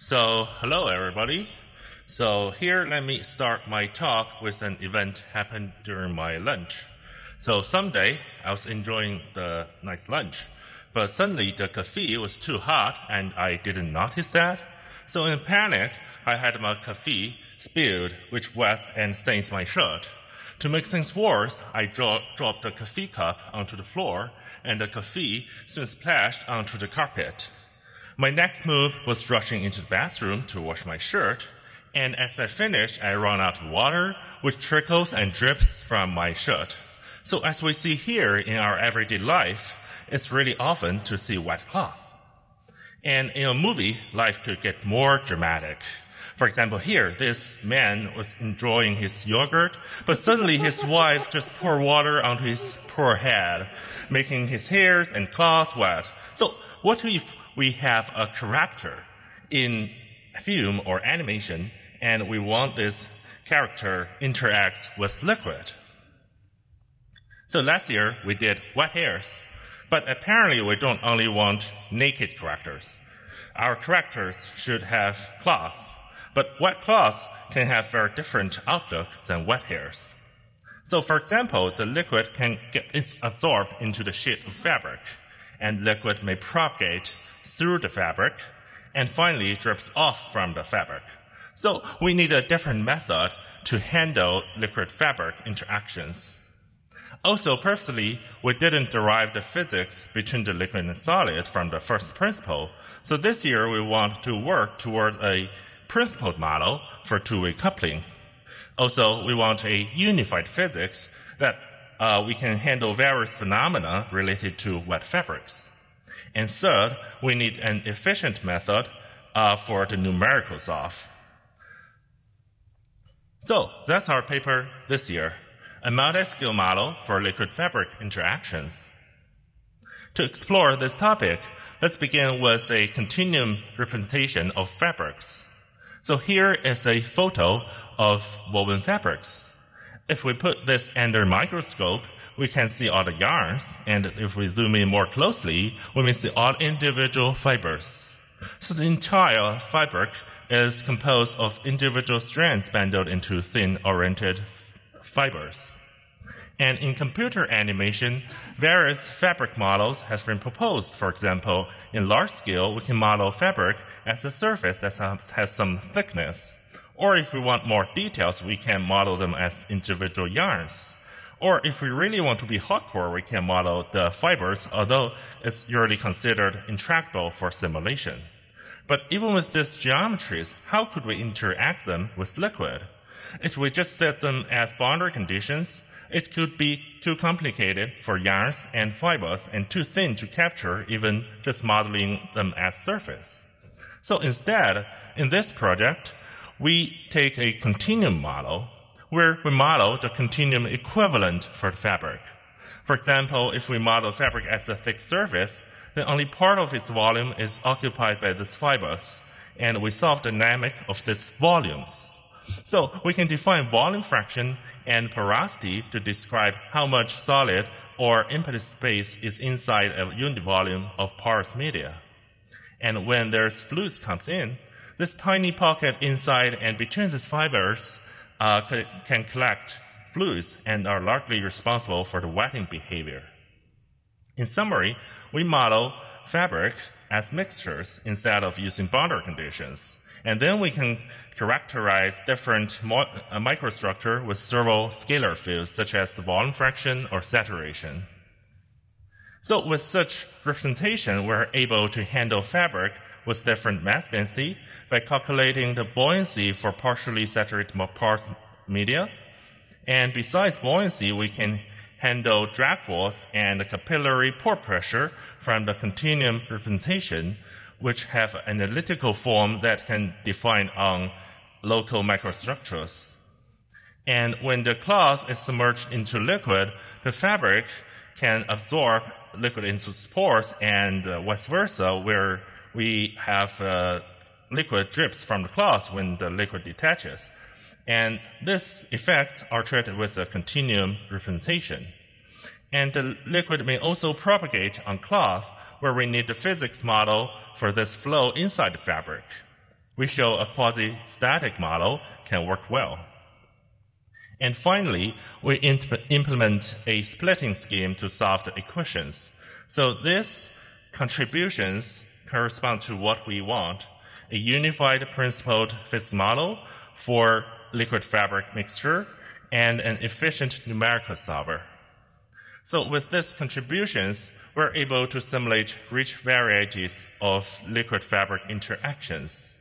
So hello everybody. So here let me start my talk with an event happened during my lunch. So someday I was enjoying the nice lunch, but suddenly the coffee was too hot and I didn't notice that. So in panic, I had my coffee spilled, which wets and stains my shirt. To make things worse, I dropped the coffee cup onto the floor, and the coffee soon splashed onto the carpet. My next move was rushing into the bathroom to wash my shirt, and as I finished, I ran out of water, which trickles and drips from my shirt. So as we see here in our everyday life, it's really often to see wet cloth. And in a movie, life could get more dramatic. For example, here, this man was enjoying his yogurt, but suddenly his wife just poured water onto his poor head, making his hairs and claws wet. So what if we have a character in film or animation, and we want this character interacts with liquid? So last year, we did wet hairs, but apparently we don't only want naked characters. Our characters should have claws. But wet cloths can have very different outlook than wet hairs. So for example, the liquid can get absorbed into the sheet of fabric, and liquid may propagate through the fabric, and finally drips off from the fabric. So we need a different method to handle liquid-fabric interactions. Also, previously, we didn't derive the physics between the liquid and solid from the first principle, so this year we want to work toward a principled model for two-way coupling. Also, we want a unified physics that we can handle various phenomena related to wet fabrics. And third, we need an efficient method for the numerical solve. So that's our paper this year, a multi-scale model for liquid-fabric interactions. To explore this topic, let's begin with a continuum representation of fabrics. So here is a photo of woven fabrics. If we put this under a microscope, we can see all the yarns, and if we zoom in more closely, we may see all individual fibers. So the entire fabric is composed of individual strands bundled into thin-oriented fibers. And in computer animation, various fabric models have been proposed. For example, in large scale, we can model fabric as a surface that has some thickness. Or if we want more details, we can model them as individual yarns. Or if we really want to be hardcore, we can model the fibers, although it's usually considered intractable for simulation. But even with these geometries, how could we interact them with liquid? If we just set them as boundary conditions, it could be too complicated for yarns and fibers and too thin to capture even just modeling them as surface. So instead, in this project, we take a continuum model where we model the continuum equivalent for the fabric. For example, if we model fabric as a thick surface, then only part of its volume is occupied by these fibers, and we solve the dynamic of these volumes. So we can define volume fraction and porosity to describe how much solid or empty space is inside a unit volume of porous media. And when there's fluid comes in, this tiny pocket inside and between these fibers can collect fluids and are largely responsible for the wetting behavior. In summary, we model fabric as mixtures instead of using boundary conditions. And then we can characterize different microstructure with several scalar fields, such as the volume fraction or saturation. So with such representation, we're able to handle fabric with different mass density by calculating the buoyancy for partially saturated porous media. And besides buoyancy, we can handle drag force and the capillary pore pressure from the continuum representation, which have an analytical form that can define on local microstructures. And when the cloth is submerged into liquid, the fabric can absorb liquid into its pores and vice versa, where we have liquid drips from the cloth when the liquid detaches. And these effects are treated with a continuum representation. And the liquid may also propagate on cloth, where we need the physics model for this flow inside the fabric. we show a quasi-static model can work well. And finally, we implement a splitting scheme to solve the equations. So these contributions correspond to what we want: a unified principled physics model for liquid fabric mixture and an efficient numerical solver. So with these contributions, we're able to simulate rich varieties of liquid fabric interactions.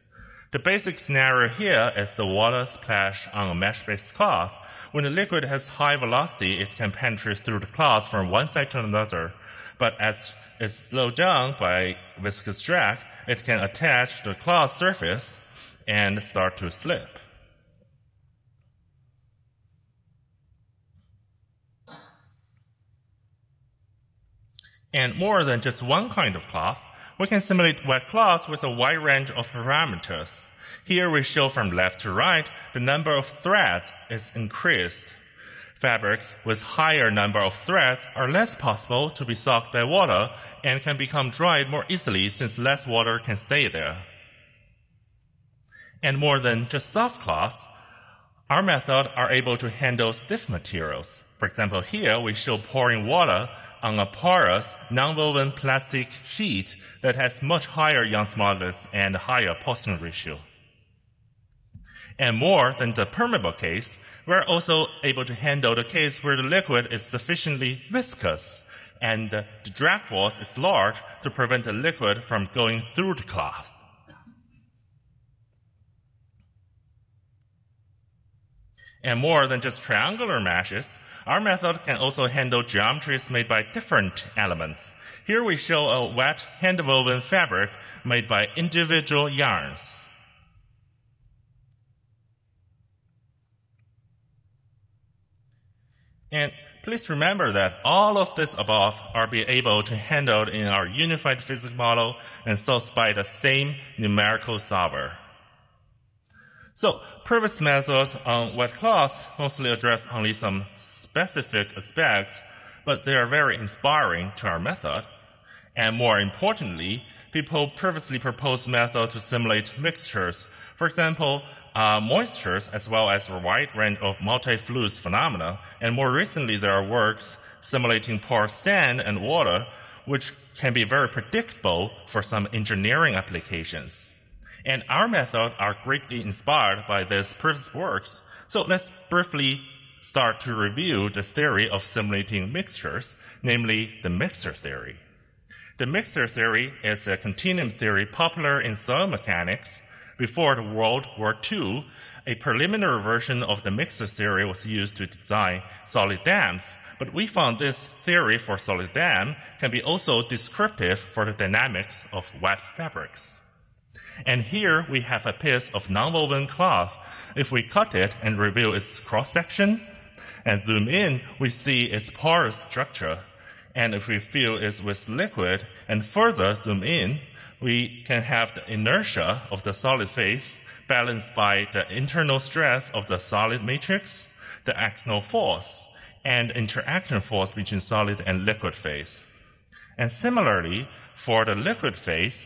The basic scenario here is the water splash on a mesh-based cloth. When the liquid has high velocity, it can penetrate through the cloth from one side to another. But as it's slowed down by viscous drag, it can attach to the cloth surface and start to slip. And more than just one kind of cloth, we can simulate wet cloths with a wide range of parameters. Here we show from left to right the number of threads is increased. Fabrics with higher number of threads are less possible to be soaked by water and can become dried more easily since less water can stay there. And more than just soft cloths, our methods are able to handle stiff materials. For example, here we show pouring water on a porous, non-woven plastic sheet that has much higher Young's modulus and higher Poisson ratio. And more than the permeable case, we're also able to handle the case where the liquid is sufficiently viscous and the drag force is large to prevent the liquid from going through the cloth. And more than just triangular meshes, our method can also handle geometries made by different elements. Here we show a wet hand-woven fabric made by individual yarns. And please remember that all of this above are be able to handle in our unified physics model and solved by the same numerical solver. So previous methods on wet cloths mostly address only some specific aspects, but they are very inspiring to our method. And more importantly, people previously proposed methods to simulate mixtures, for example, moistures, as well as a wide range of multi-fluids phenomena. And more recently, there are works simulating porous sand and water, which can be very predictable for some engineering applications. And our methods are greatly inspired by these previous works. So let's briefly start to review the theory of simulating mixtures, namely the mixture theory. The mixture theory is a continuum theory popular in soil mechanics. Before World War II, a preliminary version of the mixture theory was used to design solid dams, but we found this theory for solid dam can be also descriptive for the dynamics of wet fabrics. And here we have a piece of non-woven cloth. If we cut it and reveal its cross-section and zoom in, we see its porous structure. And if we fill it with liquid and further zoom in, we can have the inertia of the solid phase balanced by the internal stress of the solid matrix, the axonal force, and interaction force between solid and liquid phase. And similarly, for the liquid phase,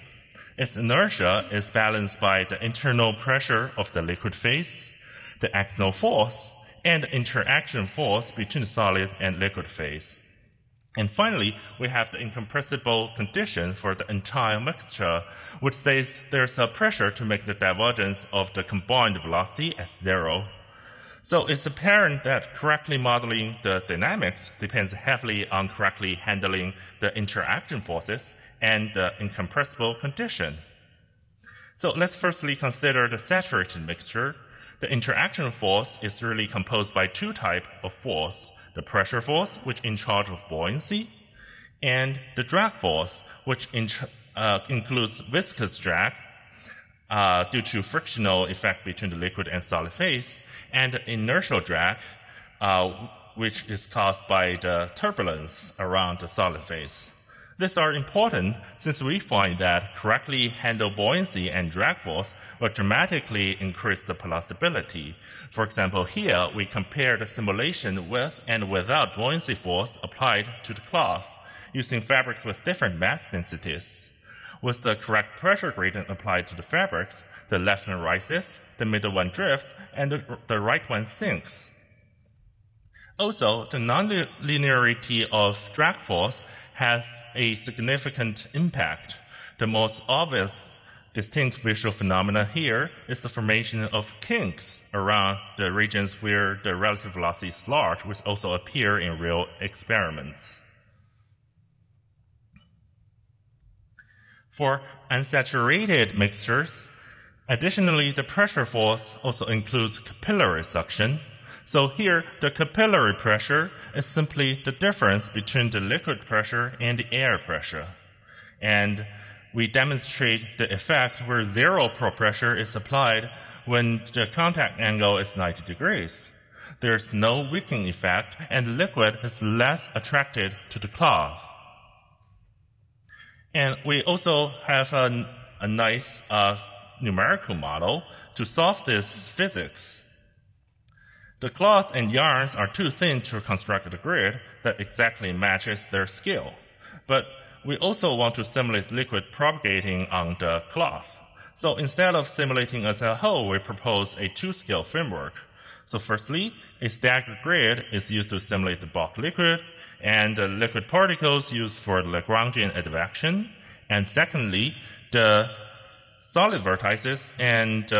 its inertia is balanced by the internal pressure of the liquid phase, the axonal force, and interaction force between solid and liquid phase. And finally, we have the incompressible condition for the entire mixture, which says there's a pressure to make the divergence of the combined velocity as zero. So it's apparent that correctly modeling the dynamics depends heavily on correctly handling the interaction forces and the incompressible condition. So let's firstly consider the saturated mixture. The interaction force is really composed by two types of force: the pressure force, which is in charge of buoyancy, and the drag force, which includes viscous drag due to frictional effect between the liquid and solid phase, and inertial drag, which is caused by the turbulence around the solid phase. These are important since we find that correctly handled buoyancy and drag force will dramatically increase the plausibility. For example, here we compare the simulation with and without buoyancy force applied to the cloth using fabrics with different mass densities. With the correct pressure gradient applied to the fabrics, The left one rises, the middle one drifts, and the right one sinks. Also, the non-linearity of drag force has a significant impact. The most obvious distinct visual phenomena here is the formation of kinks around the regions where the relative velocity is large, which also appear in real experiments. For unsaturated mixtures, additionally, the pressure force also includes capillary suction. So here, the capillary pressure is simply the difference between the liquid pressure and the air pressure. And we demonstrate the effect where zero pressure is applied when the contact angle is 90 degrees. There's no wicking effect, and the liquid is less attracted to the cloth. And we also have a nice numerical model to solve this physics. The cloths and yarns are too thin to construct a grid that exactly matches their scale. But we also want to simulate liquid propagating on the cloth. So instead of simulating as a whole, we propose a two-scale framework. So firstly, a staggered grid is used to simulate the bulk liquid, and the liquid particles used for the Lagrangian advection. And secondly, the solid vertices and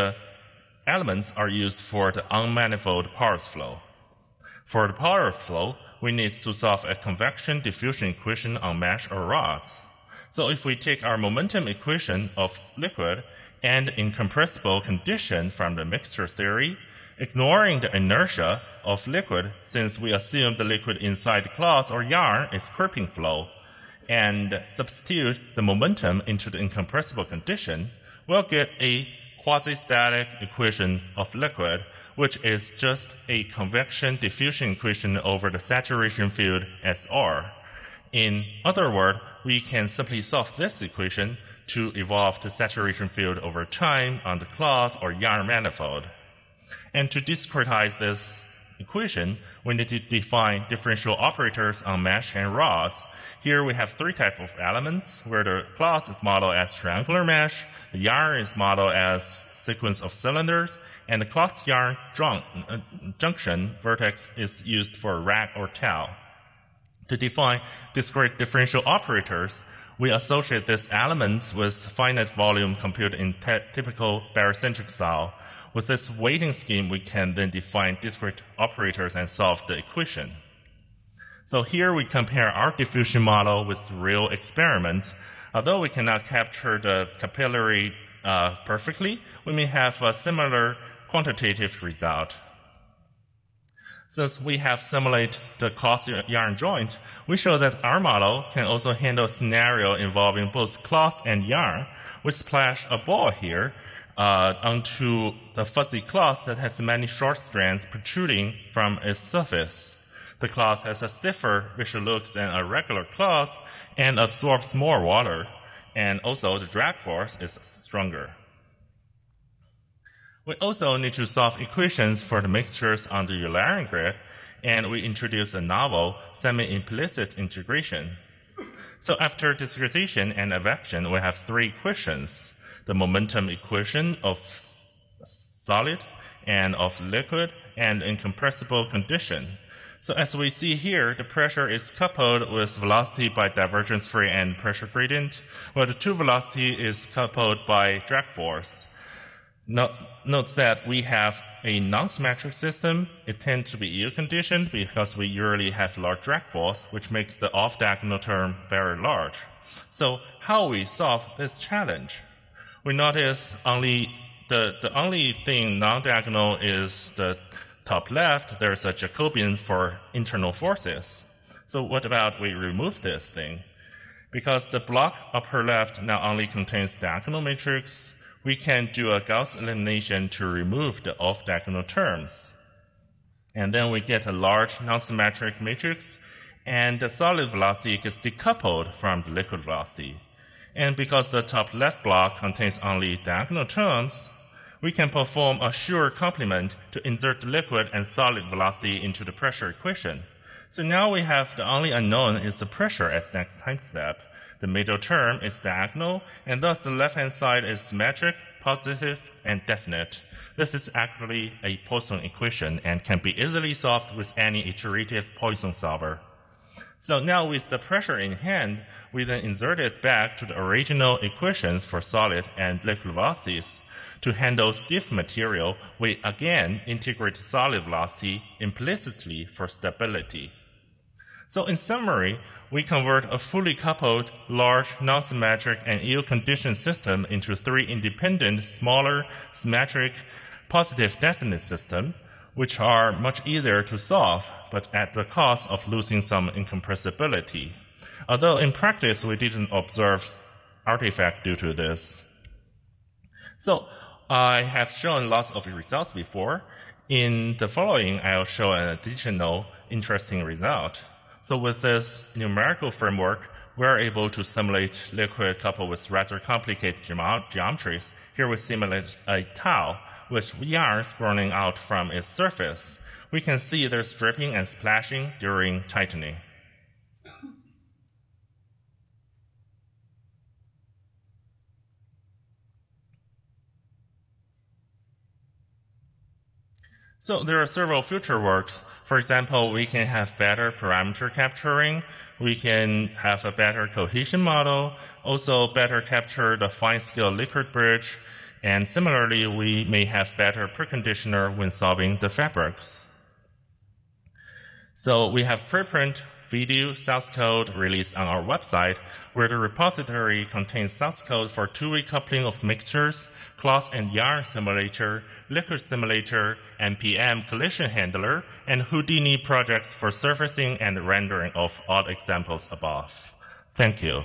elements are used for the unmanifold power flow. For the power flow, we need to solve a convection diffusion equation on mesh or rods. So if we take our momentum equation of liquid and incompressible condition from the mixture theory, ignoring the inertia of liquid, since we assume the liquid inside the cloth or yarn is creeping flow, and substitute the momentum into the incompressible condition, we'll get a quasi-static equation of liquid, which is just a convection diffusion equation over the saturation field SR. In other words, we can simply solve this equation to evolve the saturation field over time on the cloth or yarn manifold. And to discretize this equation, we need to define differential operators on mesh and rods. Here we have three types of elements, where the cloth is modeled as triangular mesh, the yarn is modeled as sequence of cylinders, and the cloth-yarn junction vertex is used for rag or towel. To define discrete differential operators, we associate these elements with finite volume computed in typical barycentric style. With this weighting scheme, we can then define discrete operators and solve the equation. So here we compare our diffusion model with real experiments. Although we cannot capture the capillary perfectly, we may have a similar quantitative result. Since we have simulated the cloth-yarn joint, we show that our model can also handle scenario involving both cloth and yarn. We splash a ball here onto the fuzzy cloth that has many short strands protruding from its surface. The cloth has a stiffer visual look than a regular cloth and absorbs more water, and also the drag force is stronger. We also need to solve equations for the mixtures on the Eulerian grid, and we introduce a novel semi-implicit integration. So after discretization and advection, we have three equations: the momentum equation of solid and of liquid and incompressible condition. So as we see here, the pressure is coupled with velocity by divergence free and pressure gradient, while the two velocity is coupled by drag force. Note that we have a non-symmetric system. It tends to be ill-conditioned because we usually have large drag force, which makes the off-diagonal term very large. So how we solve this challenge? We notice only the only thing non-diagonal is the top left. There's a Jacobian for internal forces. So what about we remove this thing? Because the block upper left now only contains diagonal matrix, we can do a Gauss elimination to remove the off-diagonal terms. And then we get a large non-symmetric matrix, and the solid velocity gets decoupled from the liquid velocity. And because the top left block contains only diagonal terms, we can perform a Schur complement to insert the liquid and solid velocity into the pressure equation. So now we have the only unknown is the pressure at next time step. The middle term is diagonal, and thus the left-hand side is symmetric positive and definite. This is actually a Poisson equation and can be easily solved with any iterative Poisson solver. So now with the pressure in hand, we then insert it back to the original equations for solid and liquid velocities. To handle stiff material, we again integrate solid velocity implicitly for stability. So in summary, we convert a fully coupled, large, non-symmetric, and ill-conditioned system into three independent, smaller, symmetric, positive definite systems, which are much easier to solve, but at the cost of losing some incompressibility. Although in practice, we didn't observe artifact due to this. So I have shown lots of results before. In the following, I'll show an additional interesting result. So with this numerical framework, we're able to simulate liquid coupled with rather complicated geometries. Here we simulate a tile with yarn sprawling out from its surface. We can see there's dripping and splashing during tightening. So there are several future works. For example, we can have better parameter capturing. We can have a better cohesion model, also better capture the fine-scale liquid bridge. And similarly, we may have better preconditioner when solving the fabrics. So we have preprint, video, source code released on our website, where the repository contains source code for two-way coupling of mixtures, cloth and yarn simulator, liquid simulator, MPM collision handler, and Houdini projects for surfacing and rendering of all examples above. Thank you.